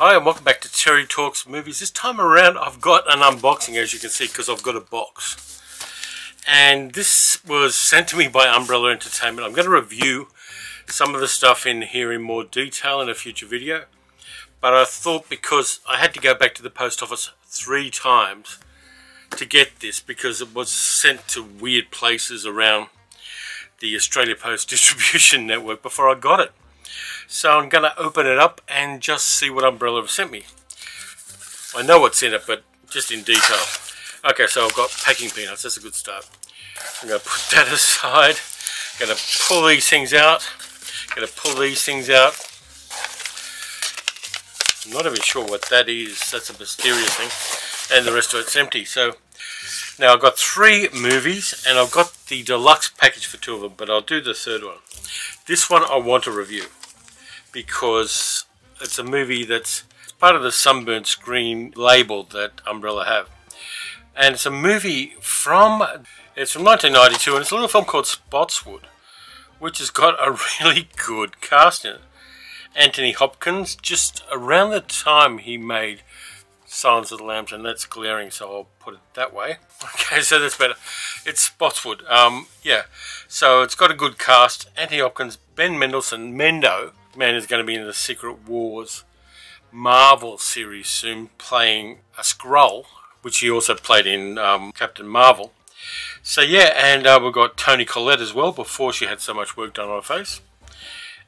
Hi and welcome back to Terry Talks Movies. This time around I've got an unboxing, as you can see, because I've got a box. And this was sent to me by Umbrella Entertainment. I'm going to review some of the stuff in here in more detail in a future video. But I thought, because I had to go back to the post office 3 times to get this, because it was sent to weird places around the Australia Post Distribution Network before I got it. So I'm going to open it up and just see what Umbrella have sent me. I know what's in it, but just in detail. Okay, so I've got packing peanuts. That's a good start. I'm going to put that aside. I'm going to pull these things out. I'm not even sure what that is. That's a mysterious thing. And the rest of it's empty. So now I've got 3 movies, and I've got the deluxe package for 2 of them, but I'll do the 3rd one. This one I want to review, because it's a movie that's part of the Sunburned Screen label that Umbrella have. And it's a movie from, it's from 1992, and it's a little film called Spotswood, which has got a really good cast in it. Anthony Hopkins, just around the time he made Silence of the Lambs, and that's glaring, so I'll put it that way. Okay, so that's better. It's Spotswood. Yeah, so it's got a good cast. Anthony Hopkins, Ben Mendelsohn, Mendo, man is going to be in the Secret Wars Marvel series soon, playing a Skrull, which he also played in Captain Marvel. So yeah, and we've got Tony Collette as well, before she had so much work done on her face.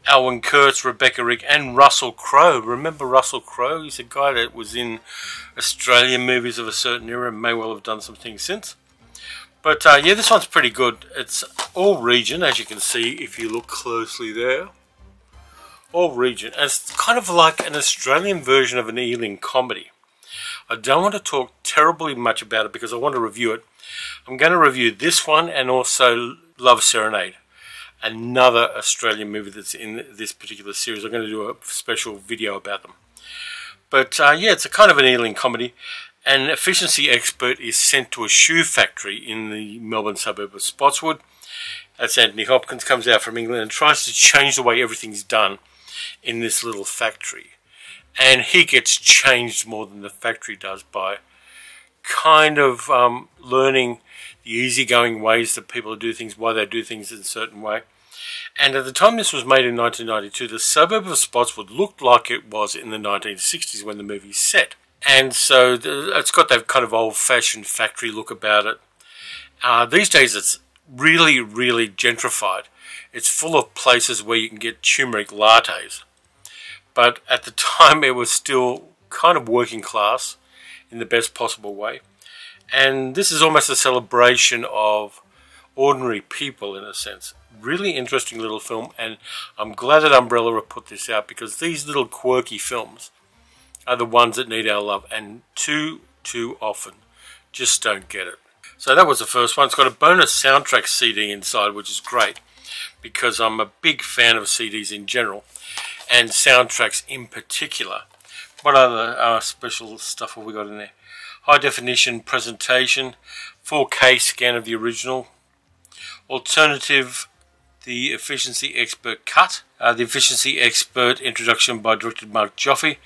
Alwyn Kurtz, Rebecca Rigg, and Russell Crowe. Remember Russell Crowe? He's a guy that was in Australian movies of a certain era and may well have done some things since. But yeah, this one's pretty good. It's all region, as you can see if you look closely there. All region. And it's kind of like an Australian version of an Ealing comedy. I don't want to talk terribly much about it because I want to review it. I'm going to review this one and also Love Serenade, another Australian movie that's in this particular series. I'm going to do a special video about them. But yeah, it's a kind of an Ealing comedy. An efficiency expert is sent to a shoe factory in the Melbourne suburb of Spotswood. That's Anthony Hopkins, comes out from England and tries to change the way everything's done in this little factory. And he gets changed more than the factory does by kind of learning the easygoing ways that people do things, why they do things in a certain way. And at the time this was made in 1992, the suburb of Spotswood looked like it was in the 1960s when the movie's set. And so it's got that kind of old-fashioned factory look about it. These days it's really, really gentrified. It's full of places where you can get turmeric lattes. But at the time it was still kind of working class in the best possible way. And this is almost a celebration of ordinary people in a sense. Really interesting little film, and I'm glad that Umbrella have put this out, because these little quirky films are the ones that need our love, and too often just don't get it. So that was the 1st one. It's got a bonus soundtrack CD inside, which is great because I'm a big fan of CDs in general and soundtracks in particular. What other special stuff have we got in there? High definition presentation, 4K scan of the original, alternative, the efficiency expert cut, the efficiency expert introduction by director Mark Joffe,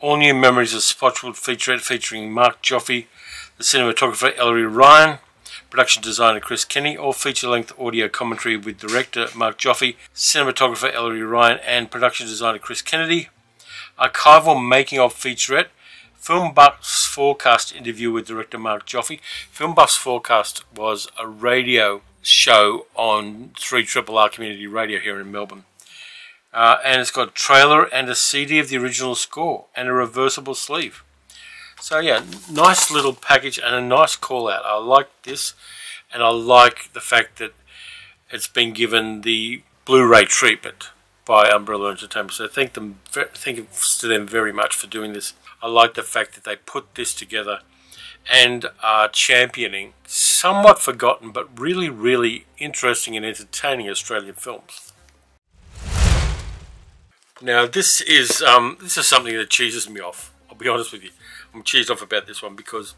all new memories of Spotswood featurette featuring Mark Joffe, the cinematographer Ellery Ryan, production designer Chris Kenny, all feature-length audio commentary with director Mark Joffe, cinematographer Ellery Ryan, and production designer Chris Kennedy, archival making-of featurette, Film Buff's Forecast interview with director Mark Joffe. Film Buff's Forecast was a radio show on 3RRR Community Radio here in Melbourne. And it's got a trailer and a CD of the original score and a reversible sleeve. So yeah, nice little package and a nice call out. I like this, and I like the fact that it's been given the Blu-ray treatment by Umbrella Entertainment. So thanks to them very much for doing this. I like the fact that they put this together and are championing somewhat forgotten but really, really interesting and entertaining Australian films. Now this is something that cheeses me off. I'll be honest with you. I'm cheesed off about this one because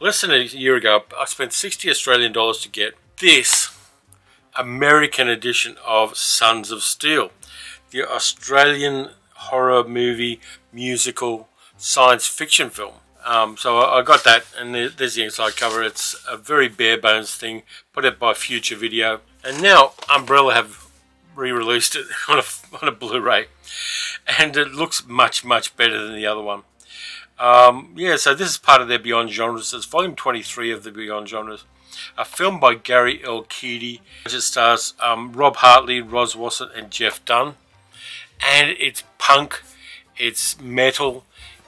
less than a year ago I spent $60 Australian to get this American edition of Sons of Steel, the Australian horror movie musical science fiction film. So I got that, and there's the inside cover. It's a very bare bones thing, put out by Future Video, and now Umbrella have re-released it on a Blu-ray, and it looks much better than the other one. Yeah, so this is part of their Beyond Genres. It's volume 23 of the Beyond Genres, a film by Gary Elkidi, which it stars Rob Hartley, Ros Wasson, and Jeff Dunn, and it's punk, it's metal.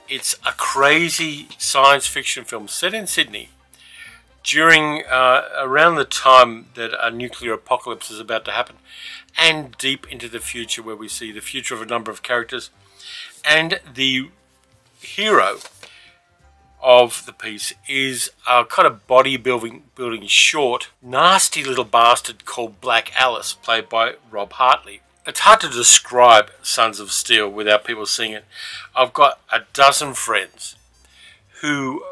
It's a crazy science fiction film set in Sydney during around the time that a nuclear apocalypse is about to happen, and deep into the future, where we see the future of a number of characters. And the hero of the piece is a kind of bodybuilding short, nasty little bastard called Black Alice, played by Rob Hartley. It's hard to describe Sons of Steel without people seeing it. I've got a dozen friends who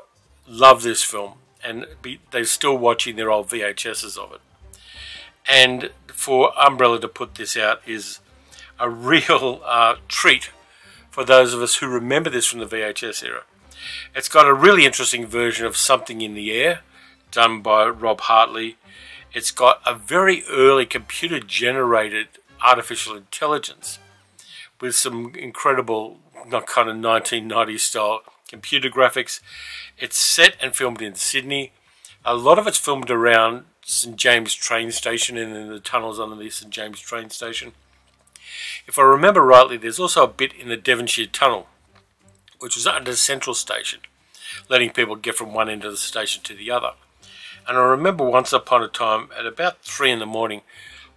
love this film, and they're still watching their old VHSs of it. And for Umbrella to put this out is a real treat for those of us who remember this from the VHS era. It's got a really interesting version of Something in the Air, done by Rob Hartley. It's got a very early computer-generated artificial intelligence with some incredible kind of 1990s style computer graphics. It's set and filmed in Sydney. A lot of it's filmed around St. James Train Station and in the tunnels underneath St. James Train Station. If I remember rightly, there's also a bit in the Devonshire Tunnel, which was under Central Station, letting people get from one end of the station to the other. And I remember once upon a time at about 3 in the morning,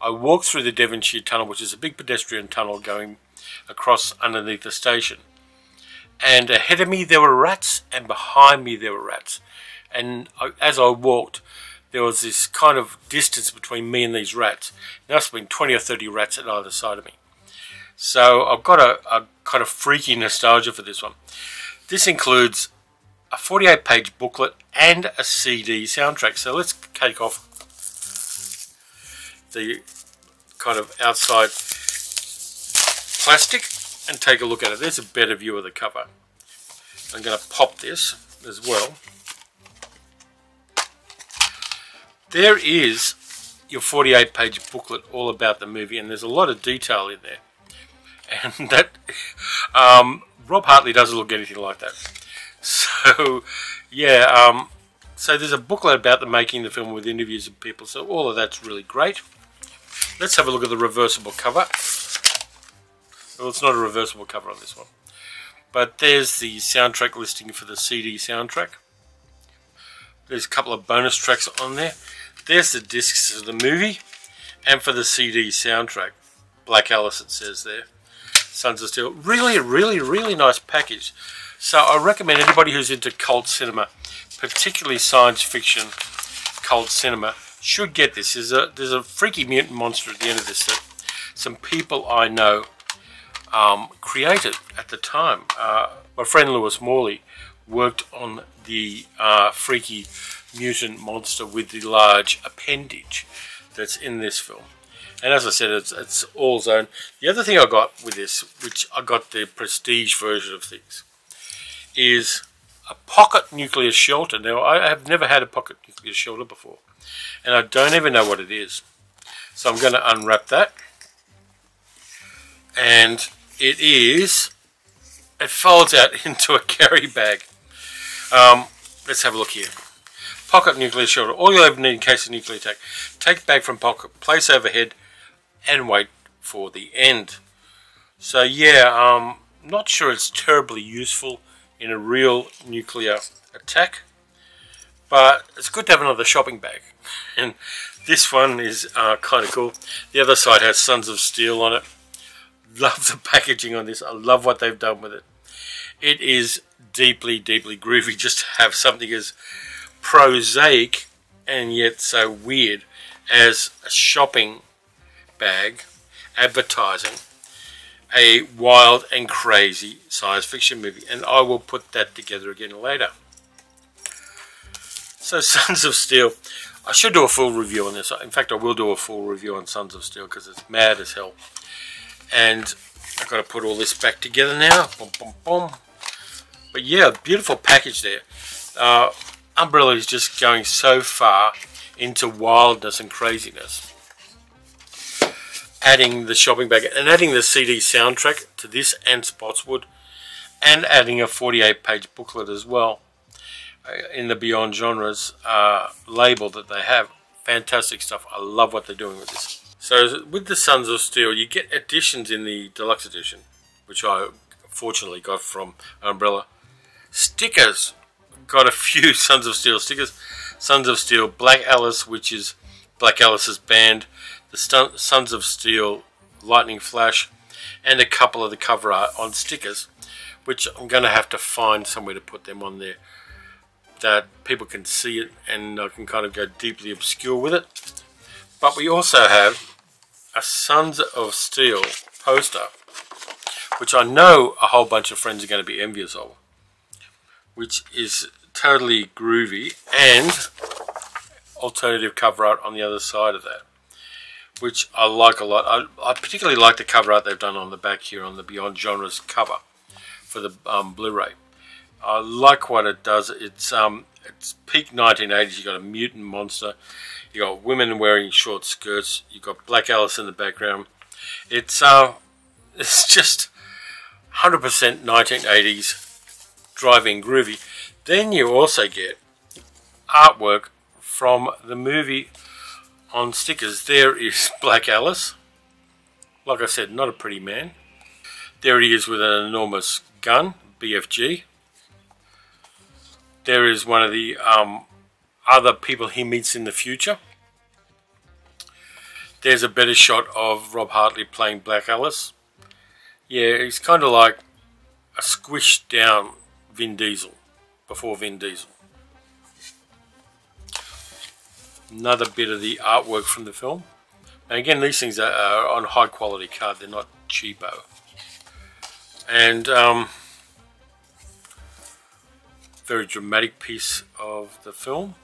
I walked through the Devonshire Tunnel, which is a big pedestrian tunnel going across underneath the station. And ahead of me there were rats, and behind me there were rats. And as I walked, there was this kind of distance between me and these rats. There must have been 20 or 30 rats at either side of me. So I've got a kind of freaky nostalgia for this one. This includes a 48-page booklet and a CD soundtrack. So let's take off the kind of outside plastic and take a look at it. There's a better view of the cover. I'm going to pop this as well. There is your 48-page booklet all about the movie, and there's a lot of detail in there. And that Rob Hartley doesn't look anything like that. So yeah, so there's a booklet about the making of the film with interviews of people. So all of that's really great. Let's have a look at the reversible cover. Well, it's not a reversible cover on this one. But there's the soundtrack listing for the CD soundtrack. There's a couple of bonus tracks on there. There's the discs of the movie. And for the CD soundtrack, Black Alice, it says there. Sons of Steel. Really, really, really nice package. So I recommend anybody who's into cult cinema, particularly science fiction cult cinema, should get this. There's a freaky mutant monster at the end of this that some people I know created at the time. My friend Lewis Morley worked on the freaky mutant monster with the large appendage that's in this film. And as I said, it's all zone. The other thing I got with this, which I got the prestige version of things, is a pocket nuclear shelter. Now, I have never had a pocket nuclear shelter before, and I don't even know what it is. So I'm going to unwrap that. And it folds out into a carry bag. Let's have a look here. Pocket nuclear shelter. All you'll ever need in case of nuclear attack. Take bag from pocket, place overhead, and wait for the end. So yeah, not sure it's terribly useful in a real nuclear attack, but it's good to have another shopping bag. And this one is kind of cool. The other side has Sons of Steel on it. Love the packaging on this. I love what they've done with it. It is deeply, deeply groovy just to have something as prosaic and yet so weird as a shopping bag advertising a wild and crazy science fiction movie. And I will put that together again later. So Sons of Steel, I should do a full review on this. In fact, I will do a full review on Sons of Steel because it's mad as hell. And I've got to put all this back together now. Boom, boom, boom. But yeah, beautiful package there. Umbrella is just going so far into wildness and craziness. Adding the shopping bag and adding the CD soundtrack to this and Spotswood, and adding a 48-page booklet as well in the Beyond Genres label that they have. Fantastic stuff. I love what they're doing with this. So with the Sons of Steel, you get editions in the deluxe edition, which I fortunately got from Umbrella. Stickers. Got a few Sons of Steel stickers. Sons of Steel, Black Alice, which is Black Alice's band, the Sons of Steel Lightning Flash, and a couple of the cover art on stickers, which I'm going to have to find somewhere to put them on there that people can see it and I can kind of go deeply obscure with it. But we also have a Sons of Steel poster, which I know a whole bunch of friends are going to be envious of, which is totally groovy, and alternative cover art on the other side of that, which I like a lot. I particularly like the cover art they've done on the back here on the Beyond Genres cover for the Blu-ray. I like what it does. It's peak 1980s. You've got a mutant monster. You've got women wearing short skirts. You've got Black Alice in the background. It's just 100% 1980s driving groovy. Then you also get artwork from the movie on stickers. There is Black Alice. Like I said, not a pretty man. There he is with an enormous gun, BFG. There is one of the other people he meets in the future. There's a better shot of Rob Hartley playing Black Alice. Yeah, he's kind of like a squished down Vin Diesel, before Vin Diesel. Another bit of the artwork from the film. And again, these things are on high quality card. They're not cheapo. And very dramatic piece of the film,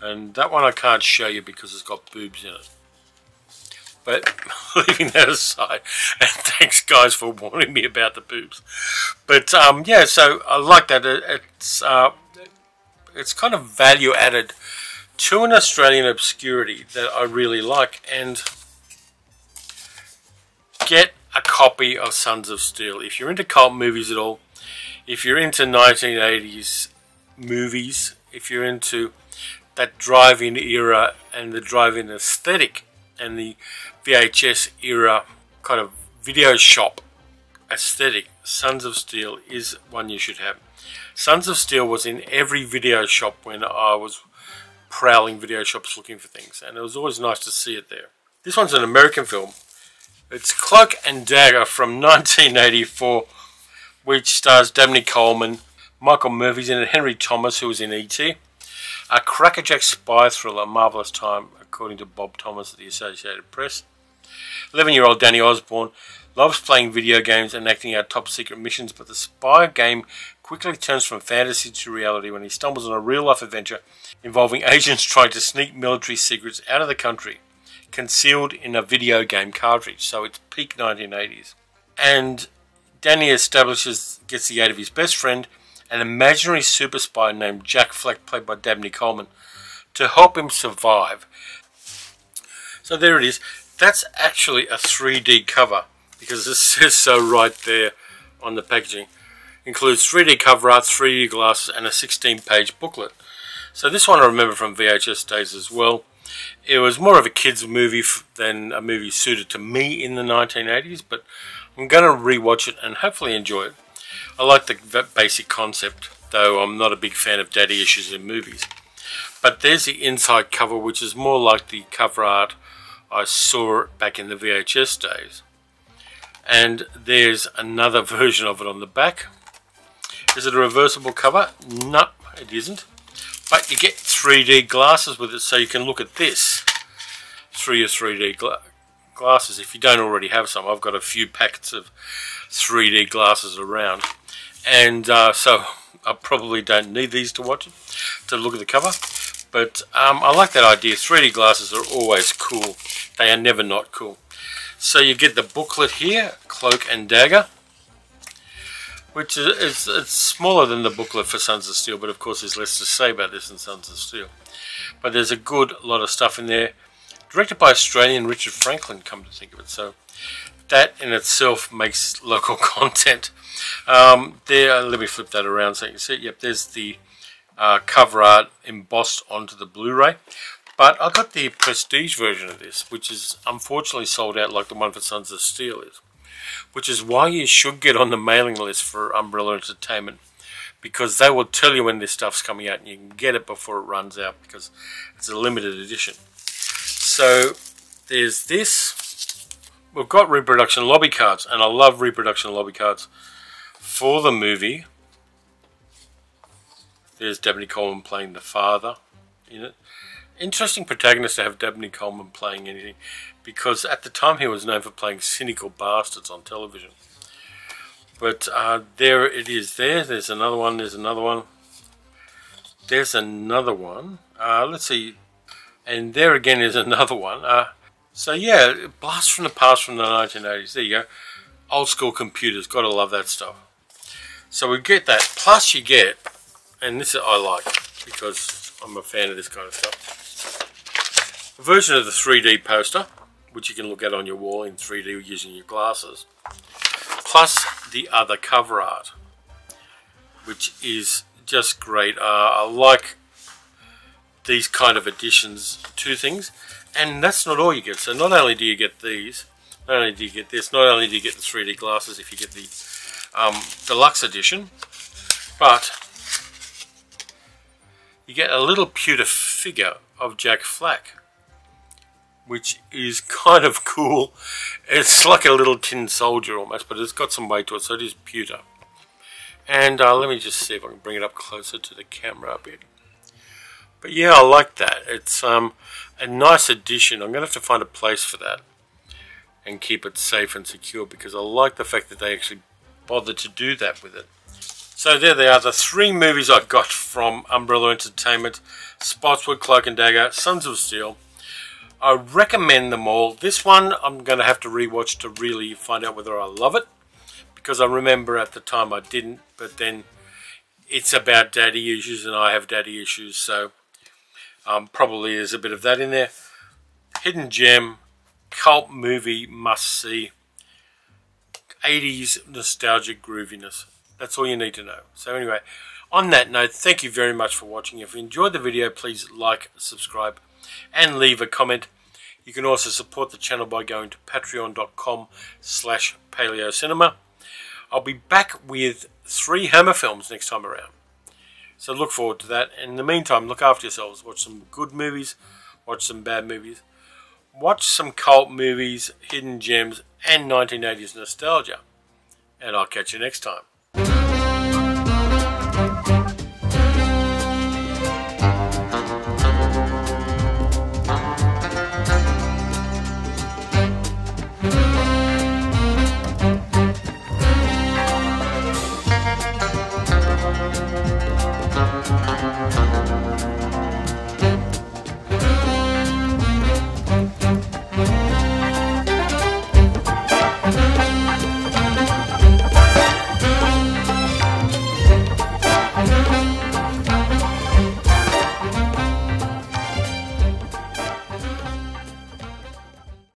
and that one I can't show you because it's got boobs in it, but leaving that aside, and thanks guys for warning me about the boobs. But yeah, so I like that. It's kind of value added to an Australian obscurity that I really like. And get a copy of Sons of Steel if you're into cult movies at all. If you're into 1980s movies, if you're into that drive-in era and the drive-in aesthetic and the VHS era kind of video shop aesthetic, Sons of Steel is one you should have. Sons of Steel was in every video shop when I was prowling video shops looking for things, and it was always nice to see it there. This one's an American film. It's Cloak and Dagger from 1984. Which stars Dabney Coleman, Michael Murphy's in it, Henry Thomas, who was in E.T. A crackerjack spy thriller, A Marvelous Time, according to Bob Thomas at the Associated Press. 11-year-old Danny Osborne loves playing video games and acting out top-secret missions, but the spy game quickly turns from fantasy to reality when he stumbles on a real-life adventure involving agents trying to sneak military secrets out of the country, concealed in a video game cartridge. So it's peak 1980s. And Danny gets the aid of his best friend, an imaginary super spy named Jack Flack, played by Dabney Coleman, to help him survive. So there it is. That's actually a 3D cover, because it says so right there on the packaging. It includes 3D cover art, 3D glasses, and a 16-page booklet. So this one I remember from VHS days as well. It was more of a kids movie than a movie suited to me in the 1980s, but I'm going to rewatch it and hopefully enjoy it. I like the basic concept, though I'm not a big fan of daddy issues in movies. But there's the inside cover, which is more like the cover art I saw back in the VHS days. And there's another version of it on the back. Is it a reversible cover? No, it isn't. But you get 3D glasses with it, so you can look at this through your 3D glasses if you don't already have some. I've got a few packets of 3D glasses around, and so I probably don't need these to watch it, to look at the cover, but I like that idea. 3D glasses are always cool. They are never not cool. So you get the booklet here, Cloak and Dagger, Which is it's smaller than the booklet for Sons of Steel, but of course there's less to say about this than Sons of Steel. But there's a good lot of stuff in there. Directed by Australian Richard Franklin, come to think of it. So that in itself makes local content. There, let me flip that around so you can see it. Yep, there's the cover art embossed onto the Blu-ray. But I got the prestige version of this, which is unfortunately sold out like the one for Sons of Steel is. Which is why you should get on the mailing list for Umbrella Entertainment, because they will tell you when this stuff's coming out and you can get it before it runs out because it's a limited edition. So there's this. We've got reproduction lobby cards, and I love reproduction lobby cards for the movie. There's Dabney Coleman playing the father in it. Interesting protagonist to have Dabney Coleman playing anything, because at the time he was known for playing cynical bastards on television. But there it is there. There's another one. There's another one. There's another one. Let's see. And there again is another one. So yeah, blast from the past from the 1980s. There you go. Old school computers. Gotta love that stuff. So we get that. Plus you get, and this I like because I'm a fan of this kind of stuff, a version of the 3D poster, which you can look at on your wall in 3D using your glasses. Plus the other cover art, which is just great. I like these kind of additions to things, and that's not all you get. So not only do you get these, not only do you get this, not only do you get the 3D glasses if you get the deluxe edition, but you get a little pewter figure of Jack Flack, which is kind of cool. It's like a little tin soldier almost, but it's got some weight to it, so it is pewter. And let me just see if I can bring it up closer to the camera a bit. But yeah, I like that. It's a nice addition. I'm going to have to find a place for that and keep it safe and secure, because I like the fact that they actually bothered to do that with it. So there they are, the three movies I got from Umbrella Entertainment: Spotswood, Cloak and Dagger, Sons of Steel. I recommend them all. This one I'm going to have to rewatch to really find out whether I love it, because I remember at the time I didn't, but then it's about daddy issues and I have daddy issues, so probably there's a bit of that in there. Hidden gem, cult movie, must see. 80s nostalgic grooviness. That's all you need to know. So anyway, on that note, thank you very much for watching. If you enjoyed the video, please like, subscribe, and leave a comment. You can also support the channel by going to patreon.com/paleocinema. I'll be back with 3 Hammer films next time around. So look forward to that. In the meantime, look after yourselves. Watch some good movies. Watch some bad movies. Watch some cult movies, hidden gems, and 1980s nostalgia. And I'll catch you next time.